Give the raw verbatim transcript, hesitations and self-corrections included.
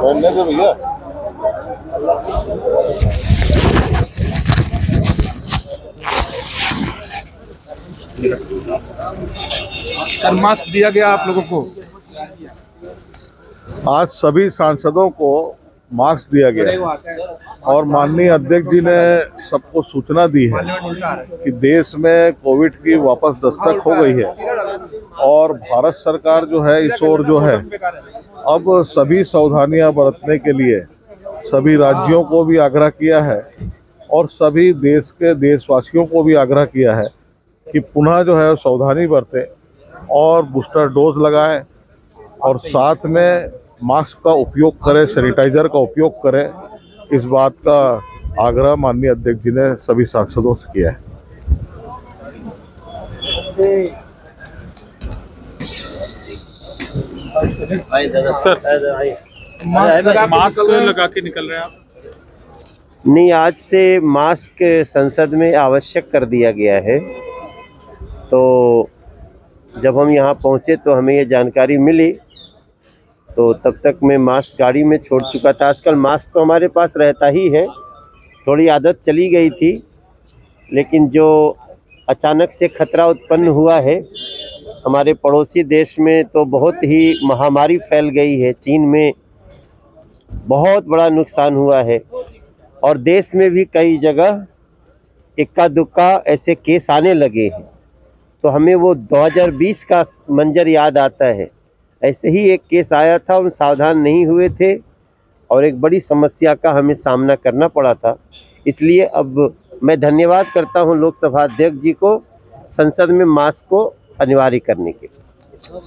बनने तो भैया सर मास्क दिया गया आप लोगों को, आज सभी सांसदों को मास्क दिया गया और माननीय अध्यक्ष जी ने सबको सूचना दी है कि देश में कोविड की वापस दस्तक हो गई है और भारत सरकार जो है इस ओर जो है अब सभी सावधानियां बरतने के लिए सभी राज्यों को भी आग्रह किया है और सभी देश के देशवासियों को भी आग्रह किया है कि पुनः जो है सावधानी बरतें और बूस्टर डोज लगाएं और साथ में मास्क का उपयोग करें, सैनिटाइजर का उपयोग करें। इस बात का आग्रह माननीय अध्यक्ष जी ने सभी सांसदों से किया है। सर मास्क, मास्क लगा के निकल रहे हैं आप? नहीं, आज से मास्क संसद में आवश्यक कर दिया गया है। तो जब हम यहाँ पहुँचे तो हमें ये जानकारी मिली, तो तब तक मैं मास्क गाड़ी में छोड़ चुका था। आजकल मास्क तो हमारे पास रहता ही है, थोड़ी आदत चली गई थी, लेकिन जो अचानक से खतरा उत्पन्न हुआ है हमारे पड़ोसी देश में, तो बहुत ही महामारी फैल गई है। चीन में बहुत बड़ा नुकसान हुआ है और देश में भी कई जगह इक्का दुक्का ऐसे केस आने लगे हैं। तो हमें वो दो हज़ार बीस का मंजर याद आता है। ऐसे ही एक केस आया था, हम सावधान नहीं हुए थे और एक बड़ी समस्या का हमें सामना करना पड़ा था। इसलिए अब मैं धन्यवाद करता हूँ लोकसभा अध्यक्ष जी को संसद में मास्क को अनिवार्य करने के लिए।